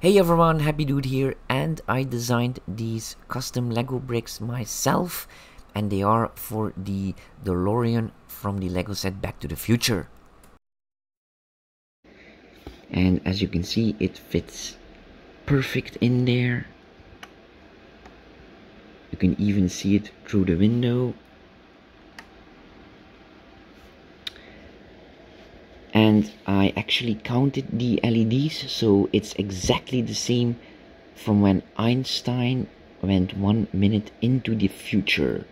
Hey everyone, HappyDude here, and I designed these custom Lego bricks myself, and they are for the DeLorean from the Lego set Back to the Future. And as you can see, it fits perfect in there. You can even see it through the window. And I actually counted the LEDs, so it's exactly the same from when Einstein went 1 minute into the future.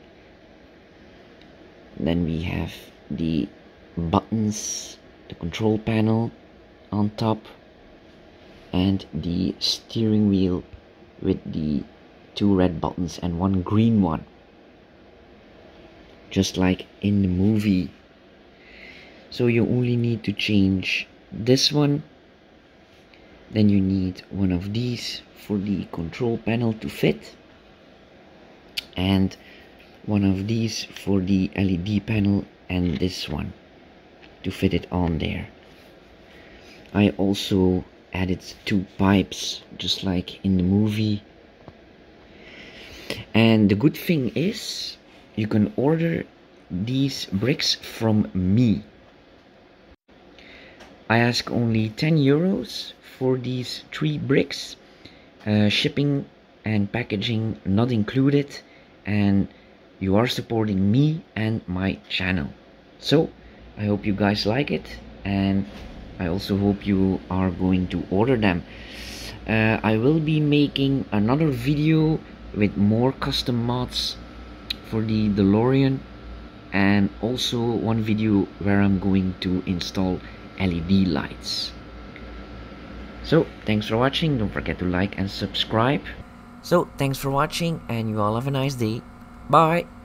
Then we have the buttons, the control panel on top, and the steering wheel with the two red buttons and one green one, just like in the movie. So you only need to change this one. Then you need one of these for the control panel to fit, and one of these for the LED panel, and this one to fit it on there. I also added two pipes, just like in the movie. And the good thing is, you can order these bricks from me. I ask only 10 euros for these 3 bricks, shipping and packaging not included, and you are supporting me and my channel. So I hope you guys like it, and I also hope you are going to order them. I will be making another video with more custom mods for the DeLorean, and also one video where I'm going to install LED lights. So thanks for watching, don't forget to like and subscribe. So thanks for watching, and you all have a nice day. Bye.